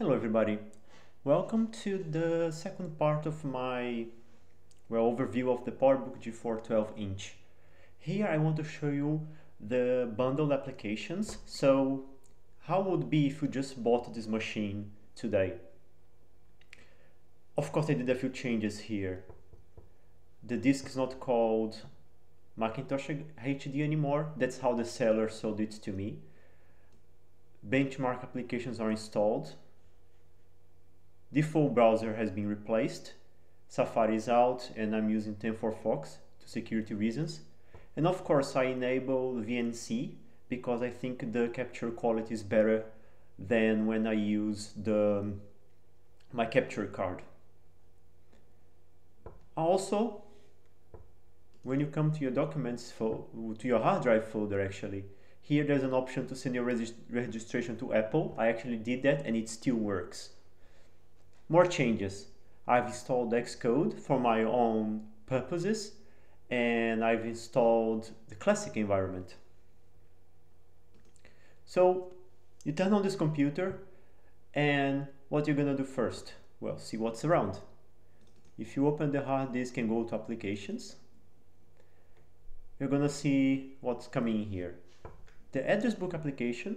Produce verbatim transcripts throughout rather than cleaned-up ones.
Hello everybody, welcome to the second part of my well overview of the PowerBook G four twelve inch. Here I want to show you the bundled applications, so how would it be if you just bought this machine today? Of course I did a few changes here. The disk is not called Macintosh H D anymore, that's how the seller sold it to me. Benchmark applications are installed. Default browser has been replaced, Safari is out, and I'm using ten four Fox to security reasons. And of course I enable V N C because I think the capture quality is better than when I use the my capture card. Also, when you come to your documents, for, to your hard drive folder actually, here there's an option to send your regist registration to Apple. I actually did that and it still works. More changes. I've installed Xcode for my own purposes, and I've installed the classic environment. So you turn on this computer, and what you're gonna do first? Well, see what's around. If you open the hard disk and go to applications, you're gonna see what's coming here. The address book application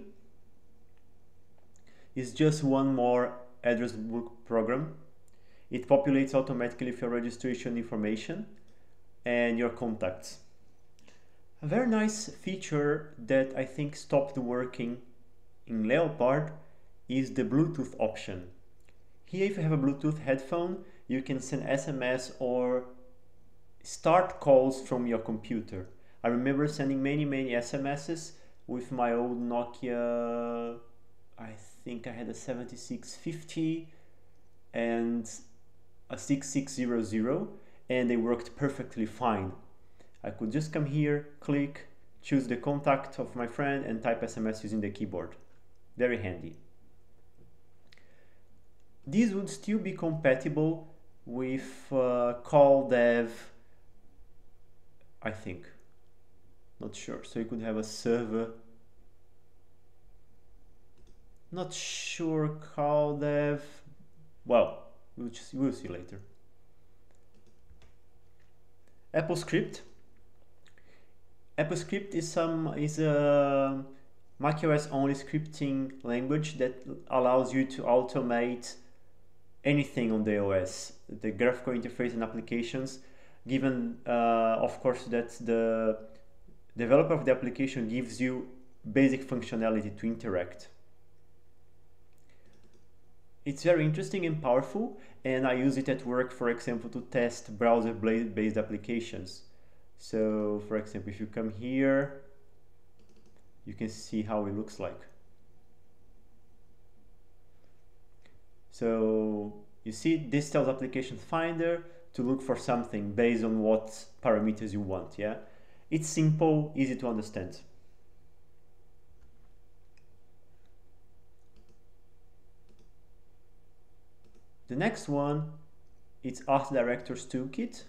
is just one more address book program. It populates automatically with your registration information and your contacts. A very nice feature that I think stopped working in Leopard is the Bluetooth option. Here, if you have a Bluetooth headphone, you can send S M S or start calls from your computer. I remember sending many, many S M Ses with my old Nokia. I think I had a seventy-six fifty and a sixty-six hundred, and they worked perfectly fine. I could just come here, click, choose the contact of my friend, and type S M S using the keyboard. Very handy. These would still be compatible with uh, call dev, I think. Not sure. So you could have a server. Not sure call dev. Well, we'll, just, we'll see later. AppleScript. AppleScript is some is a macOS only scripting language that allows you to automate anything on the O S, the graphical interface and applications. Given, uh, of course, that the developer of the application gives you basic functionality to interact. It's very interesting and powerful, and I use it at work, for example, to test browser-based applications. So, for example, if you come here, you can see how it looks like. So, you see, this tells Application Finder to look for something based on what parameters you want, yeah? It's simple, easy to understand. The next one, it's Art Director's Toolkit.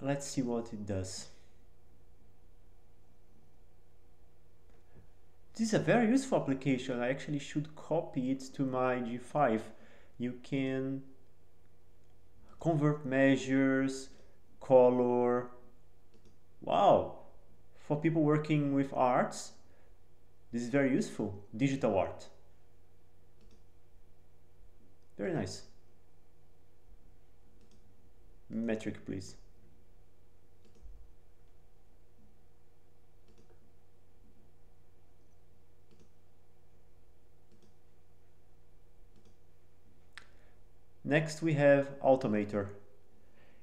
Let's see what it does. This is a very useful application. I actually should copy it to my G five. You can convert measures, color. Wow! For people working with arts, this is very useful. Digital art. Very nice. Metric, please. Next we have Automator.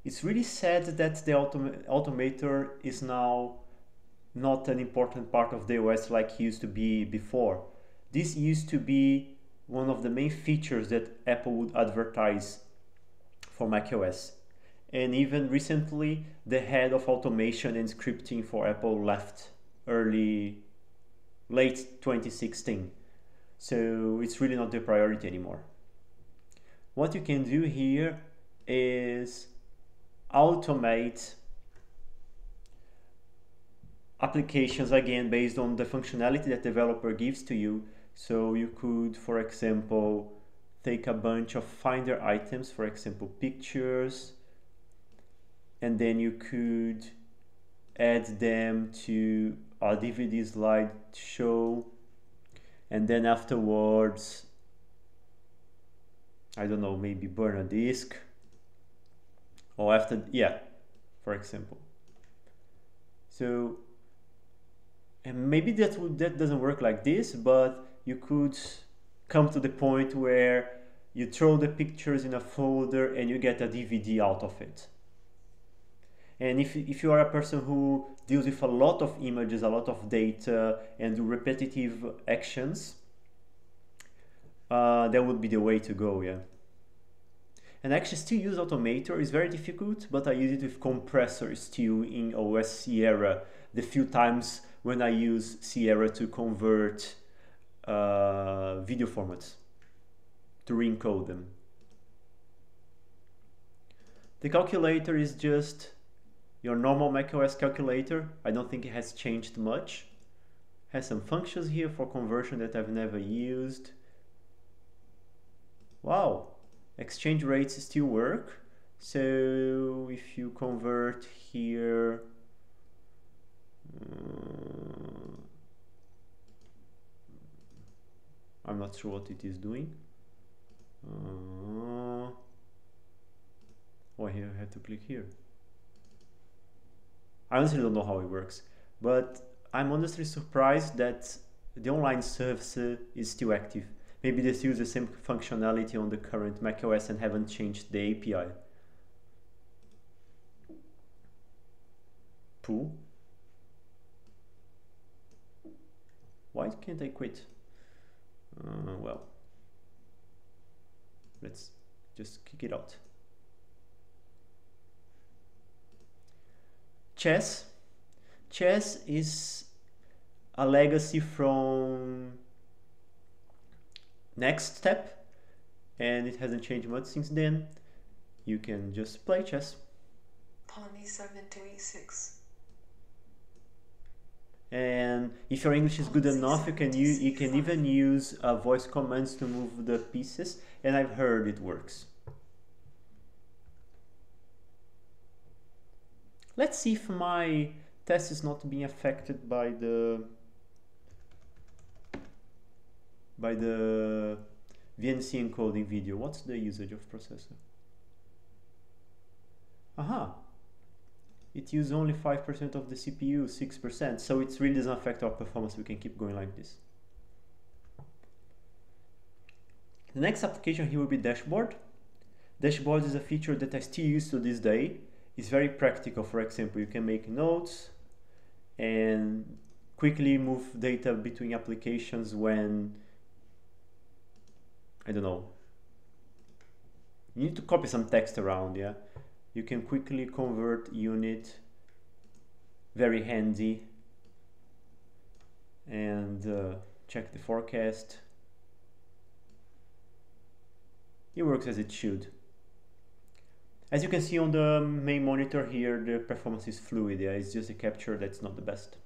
It's really sad that the autom Automator is now not an important part of the O S like it used to be before. This used to be one of the main features that Apple would advertise for macOS. And even recently, the head of automation and scripting for Apple left early, late twenty sixteen. So it's really not the priority anymore. What you can do here is automate applications, again, based on the functionality that developer gives to you. So you could, for example, take a bunch of Finder items, for example, pictures, and then you could add them to a D V D slide show, and then afterwards, I don't know, maybe burn a disk, or after, yeah, for example. So, and maybe that would, that doesn't work like this, but you could come to the point where you throw the pictures in a folder and you get a D V D out of it. And if, if you are a person who deals with a lot of images, a lot of data, and do repetitive actions, uh, that would be the way to go, yeah. And I actually still use Automator. It's very difficult, but I use it with Compressor still in O S Sierra, the few times when I use Sierra to convert uh, video formats, to re-encode them. The calculator is just your normal macOS calculator. I don't think it has changed much. It has some functions here for conversion that I've never used. Wow, exchange rates still work. So if you convert here, um, I'm not sure what it is doing. Uh, oh, here I have to click here. I honestly don't know how it works, but I'm honestly surprised that the online service uh, is still active. Maybe they still use the same functionality on the current macOS and haven't changed the A P I. Pooh. Why can't I quit? Uh, well, let's just kick it out. Chess. Chess is a legacy from Next Step, and it hasn't changed much since then. You can just play chess. Pawn e seven to e six. And if your English is good enough, you can use, you can even use uh, voice commands to move the pieces, and I've heard it works. Let's see if my test is not being affected by the by the V N C encoding video. What's the usage of processor? Aha! It uses only five percent of the C P U, six percent, so it really doesn't affect our performance. We can keep going like this. The next application here will be Dashboard. Dashboard is a feature that I still use to this day. It's very practical. For example, you can make notes and quickly move data between applications when, I don't know, you need to copy some text around, yeah? You can quickly convert unit, very handy, and uh, check the forecast. It works as it should. As you can see on the main monitor here, the performance is fluid. Yeah, it's just a capture that's not the best.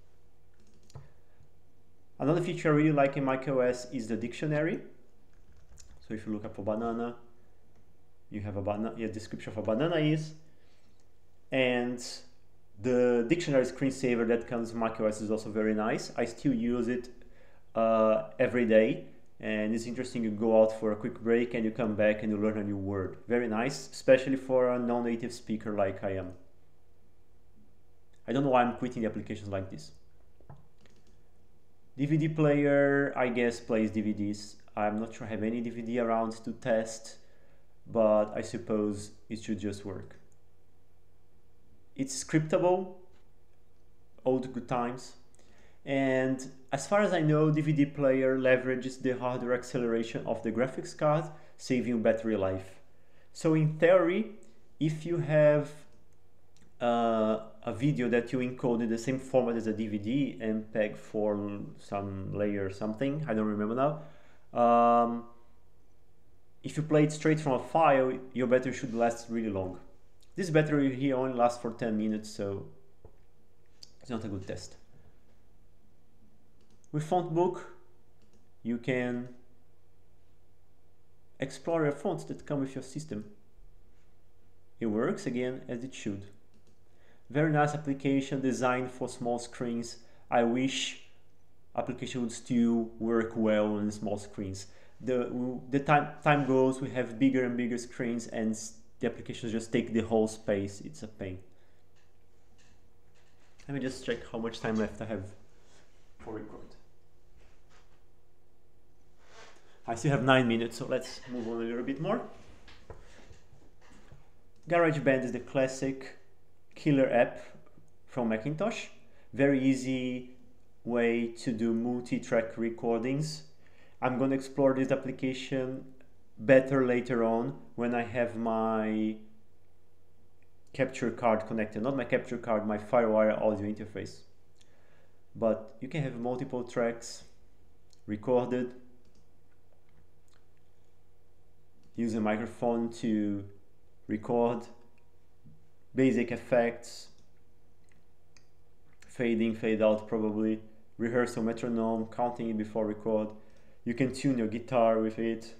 Another feature I really like in macOS is the dictionary. So if you look up for banana, you have a banana, yeah, description of a banana is, and the dictionary screensaver that comes with macOS is also very nice. I still use it uh, every day. And it's interesting, you go out for a quick break and you come back and you learn a new word. Very nice, especially for a non-native speaker like I am. I don't know why I'm quitting the applications like this. D V D player, I guess, plays D V Ds. I'm not sure I have any D V D around to test, but I suppose it should just work. It's scriptable, old good times. And as far as I know, D V D player leverages the hardware acceleration of the graphics card, saving battery life. So in theory, if you have uh, a video that you encode in the same format as a D V D, M PEG for some layer or something, I don't remember now, um, if you play it straight from a file, your battery should last really long. This battery here only lasts for ten minutes, so it's not a good test. With FontBook, you can explore your fonts that come with your system. It works again as it should. Very nice application designed for small screens. I wish application would still work well on small screens. The, the time, time goes, we have bigger and bigger screens and the applications just take the whole space. It's a pain. Let me just check how much time left I have for record. I still have nine minutes, so let's move on a little bit more. GarageBand is the classic killer app from Macintosh. Very easy way to do multi-track recordings. I'm going to explore this application better later on when I have my capture card connected. Not my capture card, my Firewire audio interface. But you can have multiple tracks recorded. Use a microphone to record, basic effects, fade in, fade out probably, rehearsal metronome, counting it before record. You can tune your guitar with it.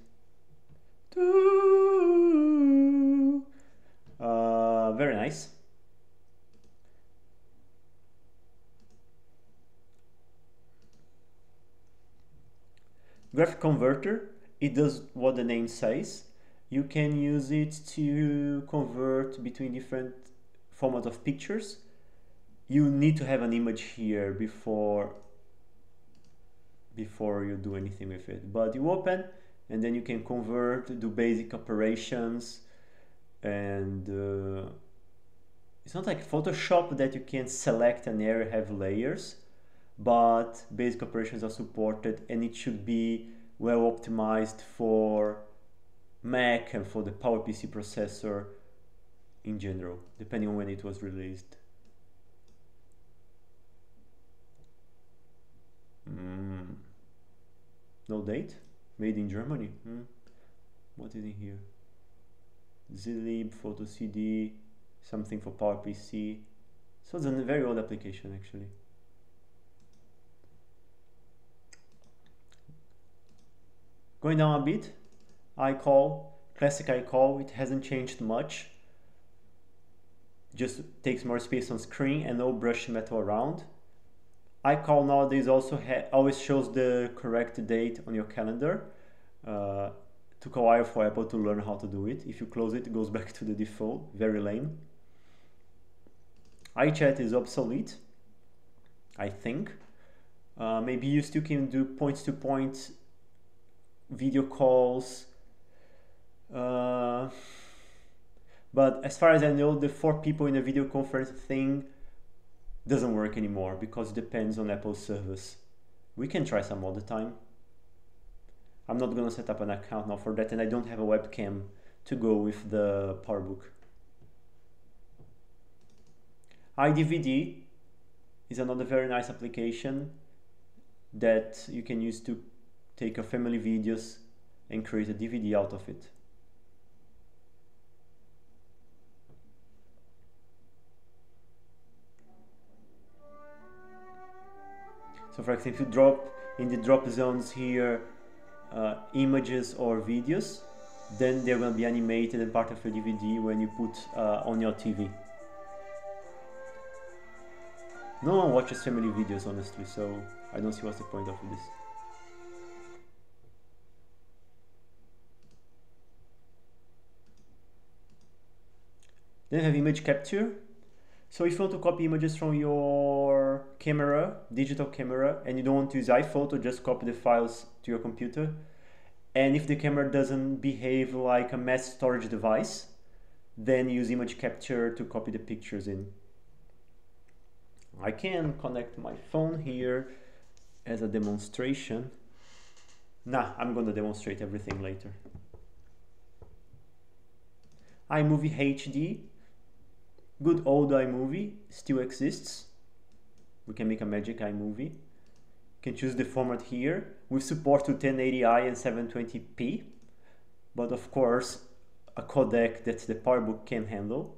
Uh, very nice. Graphic Converter, it does what the name says. You can use it to convert between different formats of pictures. You need to have an image here before before you do anything with it. But you open and then you can convert, do basic operations, and uh, it's not like Photoshop that you can select an area, have layers, but basic operations are supported and it should be well optimized for Mac and for the PowerPC processor in general, depending on when it was released. Mm. No date? Made in Germany. Mm. What is in here? Zlib, PhotoCD, something for PowerPC. So it's a very old application actually. Going down a bit, iCall, classic iCall, it hasn't changed much. Just takes more space on screen and no brush metal around. iCall nowadays also ha always shows the correct date on your calendar. Uh, took a while for Apple to learn how to do it. If you close it, it goes back to the default, very lame. iChat is obsolete, I think. Uh, maybe you still can do point-to-point video calls, uh, but as far as I know, the four people in a video conference thing doesn't work anymore because it depends on Apple's service. We can try some other time. I'm not gonna set up an account now for that, and I don't have a webcam to go with the PowerBook. iDVD is another very nice application that you can use to take your family videos and create a D V D out of it. So for example, if you drop in the drop zones here uh, images or videos, then they're going to be animated and part of your D V D when you put uh, on your T V. No one watches family videos honestly, so I don't see what's the point of this. Then we have Image Capture. So if you want to copy images from your camera, digital camera, and you don't want to use iPhoto, just copy the files to your computer. And if the camera doesn't behave like a mass storage device, then use Image Capture to copy the pictures in. I can connect my phone here as a demonstration. Nah, I'm gonna demonstrate everything later. iMovie H D. Good old iMovie still exists. We can make a magic iMovie. You can choose the format here with support to ten eighty i and seven twenty p, but of course a codec that the PowerBook can handle.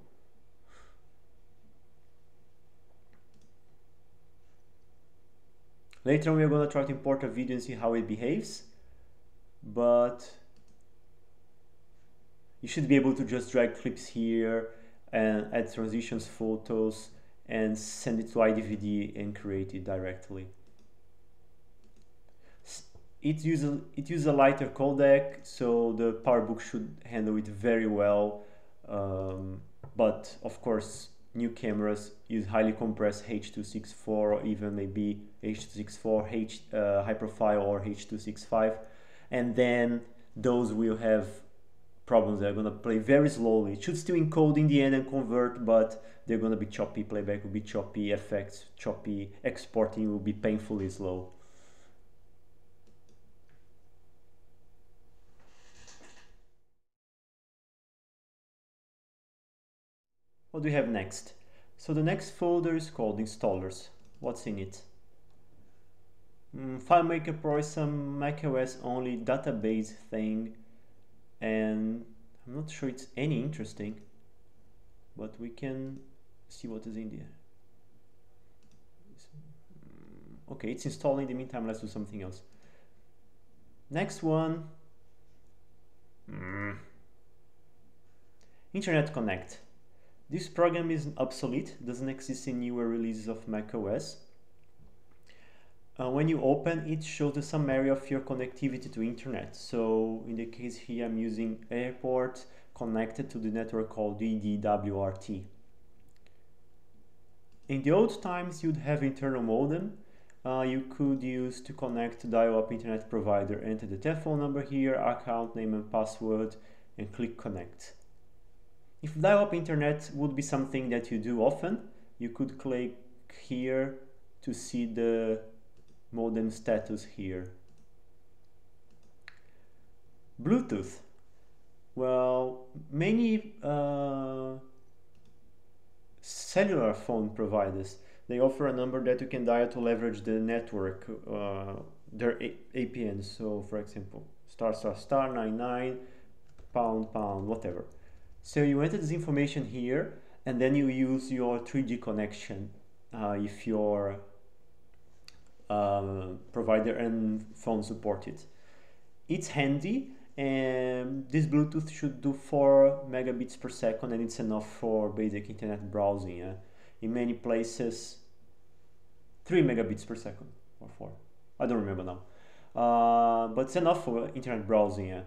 Later on, we're going to try to import a video and see how it behaves, but you should be able to just drag clips here and add transitions, photos, and send it to iDVD and create it directly. It uses, it uses a lighter codec, so the PowerBook should handle it very well. Um, but of course, new cameras use highly compressed H two sixty-four, or even maybe H two sixty-four, H, uh, HyperFile, or H two sixty-five. And then those will have problems. They're going to play very slowly. It should still encode in the end and convert, but they're going to be choppy. Playback will be choppy, effects choppy, exporting will be painfully slow. What do we have next? So the next folder is called installers. What's in it? Mm, FileMaker Pro is some macOS only database thing, and I'm not sure it's any interesting, but we can see what is in there. Okay, it's installing. In the meantime, let's do something else. Next one, mm. Internet Connect. This program is obsolete, doesn't exist in newer releases of macOS. Uh, when you open it, shows the summary of your connectivity to internet. So in the case here, I'm using Airport connected to the network called D D W R T. In the old times, you'd have internal modem. Uh, you could use to connect to dial-up internet provider. Enter the telephone number here, account name and password, and click connect. If dial-up internet would be something that you do often, you could click here to see the modem status here. Bluetooth. Well, many uh, cellular phone providers, they offer a number that you can dial to leverage the network, uh, their A P N. So, for example, star star star nine nine pound pound whatever. So you enter this information here, and then you use your three G connection uh, if your um, provider and phone support it. It's handy, and this Bluetooth should do four megabits per second, and it's enough for basic internet browsing. Uh, in many places, three megabits per second or four. I don't remember now. Uh, but it's enough for internet browsing. Uh.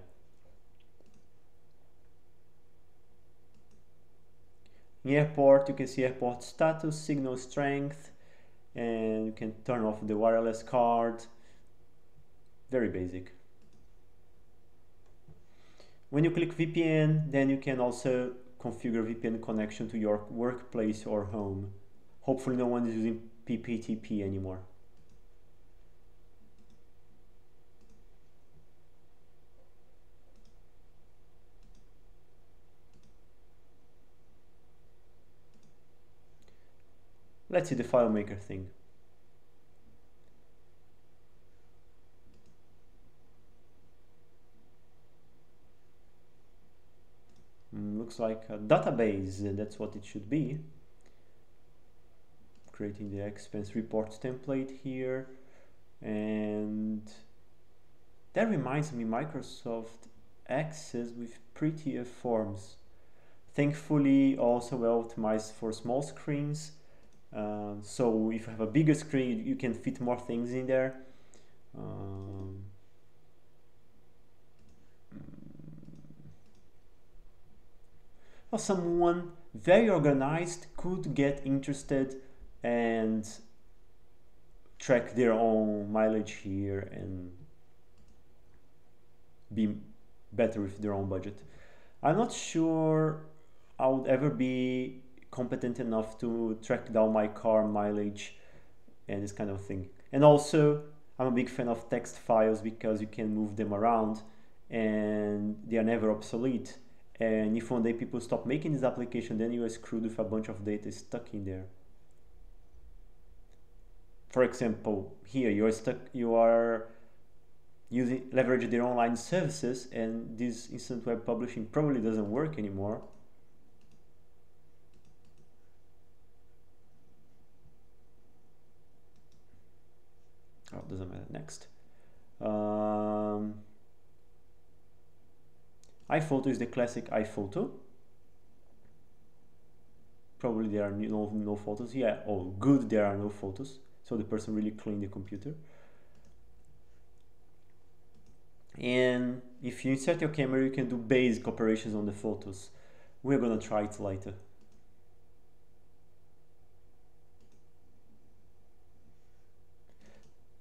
In Airport, you can see Airport status, signal strength, and you can turn off the wireless card. Very basic. When you click V P N, then you can also configure V P N connection to your workplace or home. Hopefully no one is using P P T P anymore. Let's see the FileMaker thing. Mm, looks like a database, and that's what it should be. Creating the expense reports template here. And that reminds me, Microsoft Access with prettier forms. Thankfully, also well optimized for small screens. Uh, so if you have a bigger screen, you can fit more things in there. Um, well, someone very organized could get interested and track their own mileage here and be better with their own budget. I'm not sure I would ever be competent enough to track down my car mileage and this kind of thing. And also, I'm a big fan of text files because you can move them around and they are never obsolete. And if one day people stop making this application, then you are screwed with a bunch of data stuck in there. For example, here you are stuck, you are using leveraging their online services, and this instant web publishing probably doesn't work anymore. Oh, doesn't matter. Next. Um, iPhoto is the classic iPhoto. Probably there are no, no photos. Yeah, oh, good, there are no photos. So the person really cleaned the computer. And if you insert your camera, you can do basic operations on the photos. We're gonna try it later.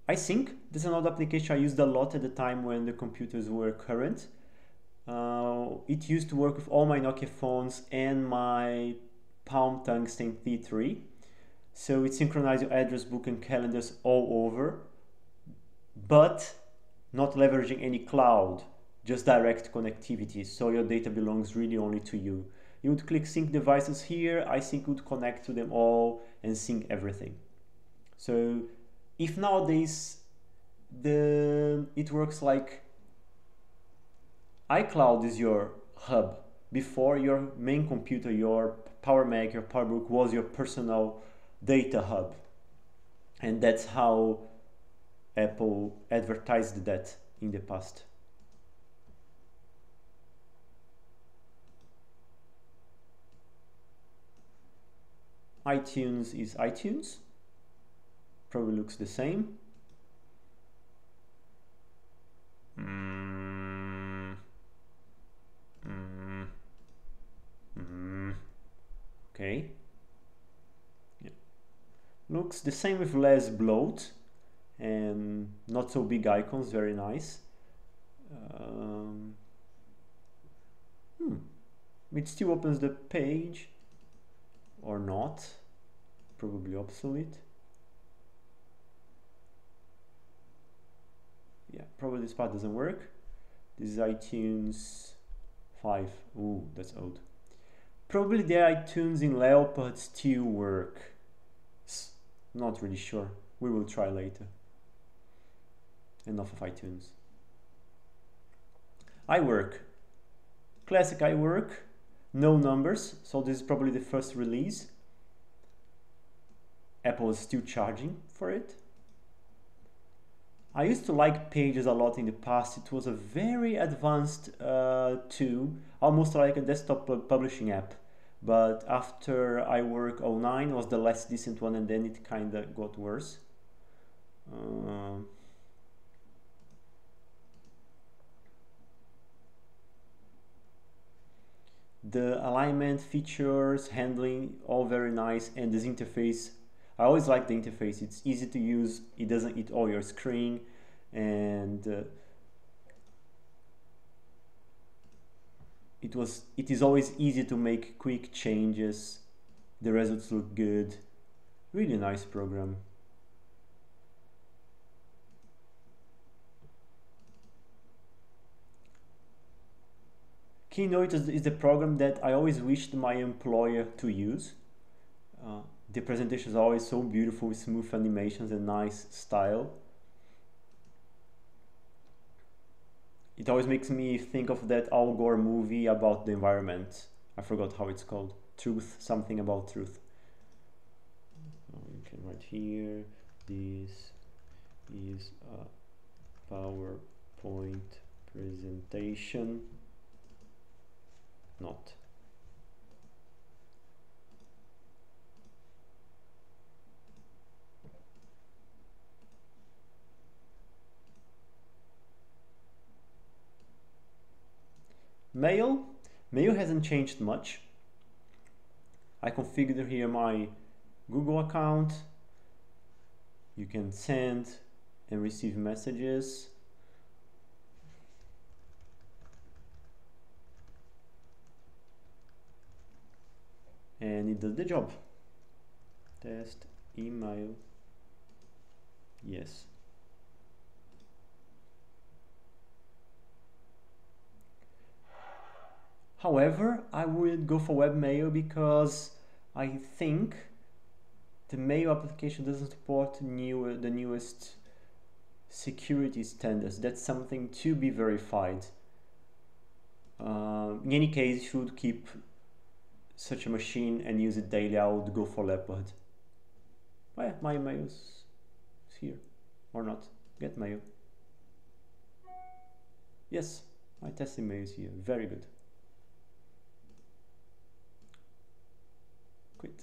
iSync, this is another application I used a lot at the time when the computers were current. Uh, it used to work with all my Nokia phones and my Palm Tungsten T three. So it synchronized your address book and calendars all over, but not leveraging any cloud, just direct connectivity. So your data belongs really only to you. You would click sync devices here, iSync would connect to them all and sync everything. So if nowadays the it works like iCloud is your hub. Before, your main computer, your Power Mac, your PowerBook was your personal data hub, and that's how Apple advertised that in the past. iTunes is iTunes. Probably looks the same. Mm. Mm. Mm. Okay. Yeah. Looks the same with less bloat and not so big icons, very nice. Um, hmm. It still opens the page or not, probably obsolete. Yeah, probably this part doesn't work. This is iTunes five. Ooh, that's old. Probably the iTunes in Leopard still work. Not really sure. We will try later. Enough of iTunes. iWork. Classic iWork. No numbers. So this is probably the first release. Apple is still charging for it. I used to like Pages a lot in the past. It was a very advanced uh, tool, almost like a desktop publishing app. But after iWork oh nine was the less decent one, and then it kind of got worse. Uh, the alignment, features, handling, all very nice, and this interface. I always like the interface. It's easy to use. It doesn't eat all your screen, and uh, it was. It is always easy to make quick changes. The results look good. Really nice program. Keynote is the program that I always wished my employer to use. Uh, The presentation is always so beautiful with smooth animations and nice style. It always makes me think of that Al Gore movie about the environment. I forgot how it's called. Truth, something about truth. Okay, right here. This is a PowerPoint presentation. Not. Mail. Mail hasn't changed much. I configured here my Google account. You can send and receive messages. And it does the job. Test email. Yes. However, I would go for webmail because I think the mail application doesn't support new, the newest security standards. That's something to be verified. Uh, in any case, you should keep such a machine and use it daily. I would go for Leopard. Well, my mail is here. or not. Get mail. Yes, my testing mail is here. Very good. Quit.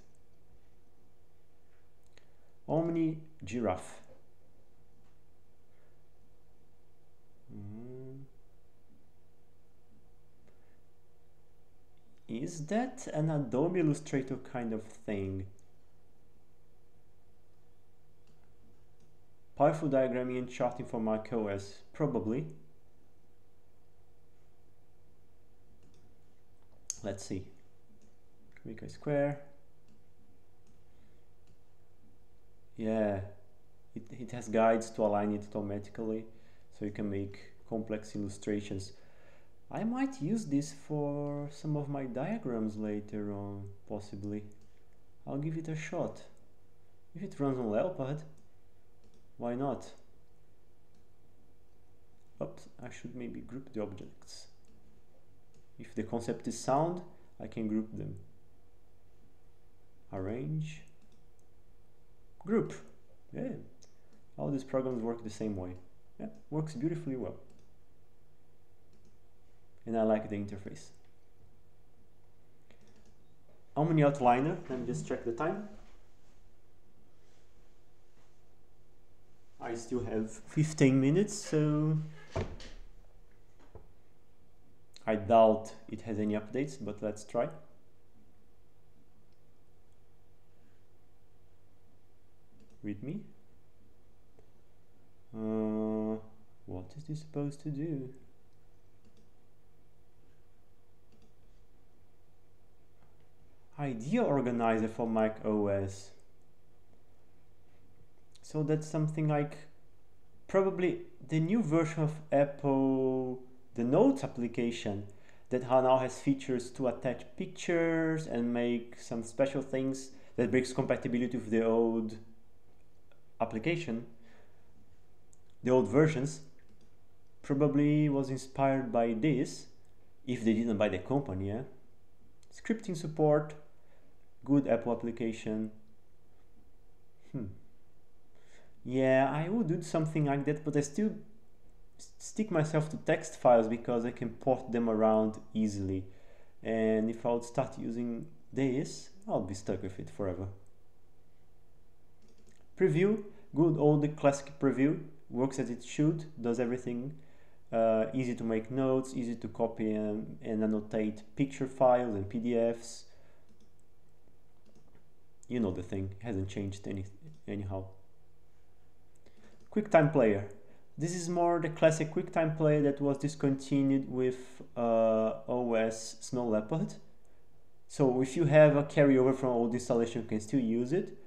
Omni Giraffe. Mm. Is that an Adobe Illustrator kind of thing? Powerful diagramming and charting for macOS, probably. Let's see. Make a square. Yeah, it, it has guides to align it automatically, so you can make complex illustrations. I might use this for some of my diagrams later on, possibly. I'll give it a shot. If it runs on Leopard, why not? Oops, I should maybe group the objects. If the concept is sound, I can group them. Arrange. Group. Yeah, all these programs work the same way. Yeah, works beautifully well. And I like the interface. Omni Outliner, let me just check the time. I still have fifteen minutes, so I doubt it has any updates, but let's try. Read me. Uh, what is this supposed to do? Idea organizer for macOS. So that's something like probably the new version of Apple, the Notes application that now has features to attach pictures and make some special things that breaks compatibility with the old application, the old versions, probably was inspired by this, if they didn't buy the company, yeah? Scripting support, good Apple application. Hmm. Yeah, I would do something like that, but I still stick myself to text files because I can port them around easily. And if I would start using this, I'll be stuck with it forever. Preview, good old classic preview, works as it should, does everything, uh, easy to make notes, easy to copy and, and annotate picture files and P D Fs. You know the thing, it hasn't changed any, anyhow. QuickTime Player. This is more the classic QuickTime Player that was discontinued with uh, O S Snow Leopard. So if you have a carryover from old installation, you can still use it.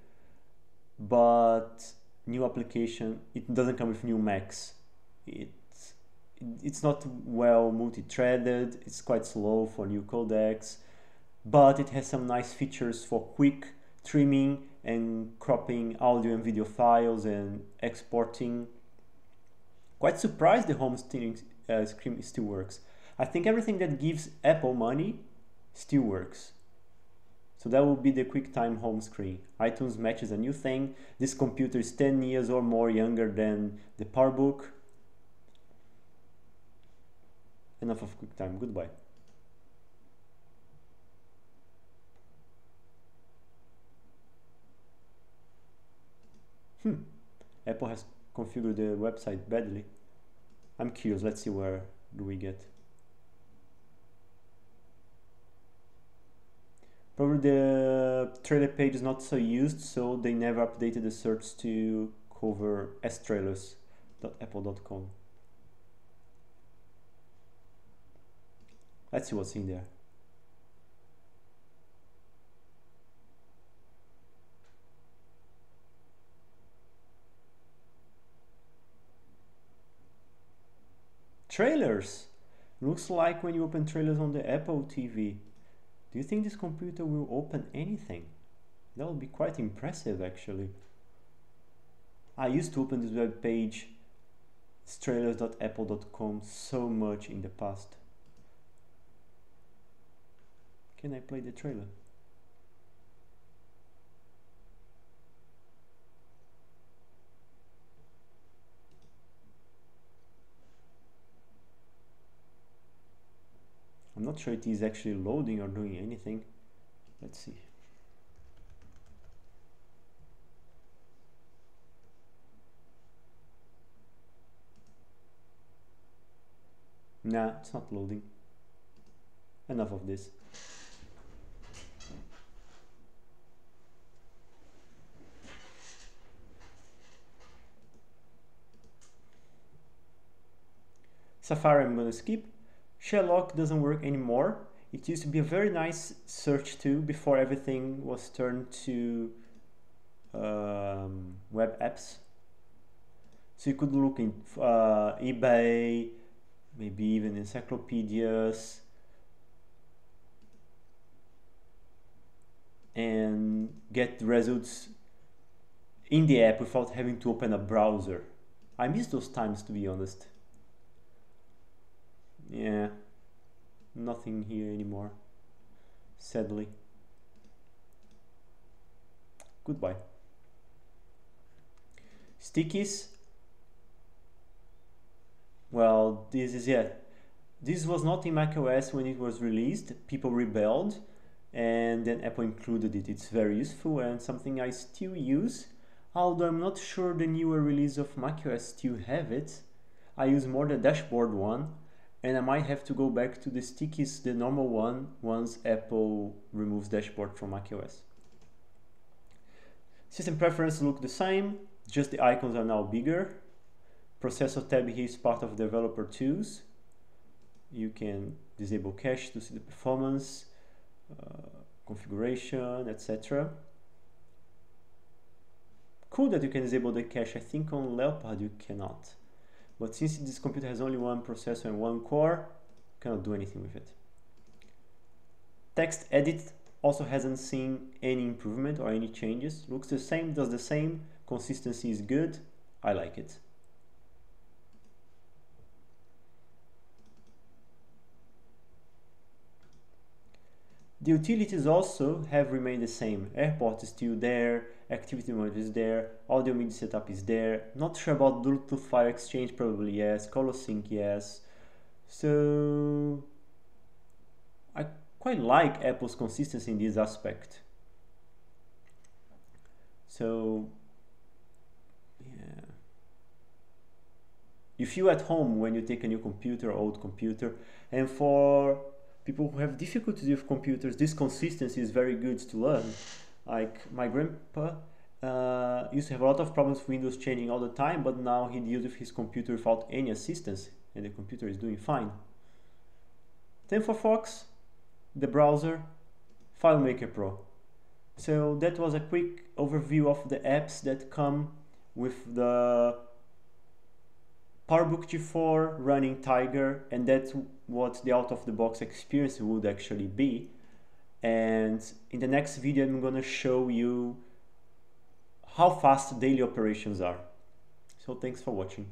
But new application, it doesn't come with new Macs. It, it's not well multi-threaded, it's quite slow for new codecs, but it has some nice features for quick trimming and cropping audio and video files and exporting. Quite surprised the home steering uh, screen still works. I think everything that gives Apple money still works. So that will be the QuickTime home screen. iTunes Match is a new thing. This computer is ten years or more younger than the PowerBook. Enough of QuickTime, goodbye. Hmm, Apple has configured the website badly. I'm curious, let's see where do we get. Probably the trailer page is not so used, so they never updated the search to cover s trailers dot apple dot com. Let's see what's in there. Trailers! Looks like when you open trailers on the Apple T V. Do you think this computer will open anything? That would be quite impressive, actually. I used to open this web page, trailers dot apple dot com, so much in the past. Can I play the trailer? not sure it is actually loading or doing anything. Let's see. Nah, it's not loading. Enough of this. Safari I'm gonna skip. Sherlock doesn't work anymore. It used to be a very nice search tool before everything was turned to um, web apps. So you could look in uh, eBay, maybe even encyclopedias, and get results in the app without having to open a browser. I miss those times, to be honest. Yeah, nothing here anymore, sadly. Goodbye. Stickies. Well, this is it. This was not in macOS when it was released. People rebelled, and then Apple included it. It's very useful and something I still use, although I'm not sure the newer release of macOS still have it. I use more the dashboard one, and I might have to go back to the Stickies, the normal one, once Apple removes dashboard from macOS. System preferences look the same, just the icons are now bigger. Processor tab here is part of developer tools. You can disable cache to see the performance, uh, configuration, et cetera. Cool that you can disable the cache. I think on Leopard you cannot. But since this computer has only one processor and one core, cannot do anything with it. Text edit also hasn't seen any improvement or any changes. Looks the same, does the same. Consistency is good. I like it. The utilities also have remained the same. Airport is still there, activity monitor is there, audio media setup is there. Not sure about Bluetooth file exchange, probably yes, color sync, yes. So I quite like Apple's consistency in this aspect. So yeah. You feel at home when you take a new computer, old computer, and for people who have difficulties with computers, this consistency is very good to learn. Like my grandpa uh, used to have a lot of problems with Windows changing all the time, but now he deals with his computer without any assistance, and the computer is doing fine. ten four Fox, the browser, FileMaker Pro. So that was a quick overview of the apps that come with the PowerBook G four running Tiger, and that's what the out-of-the-box experience would actually be. And in the next video I'm going to show you how fast daily operations are. So thanks for watching.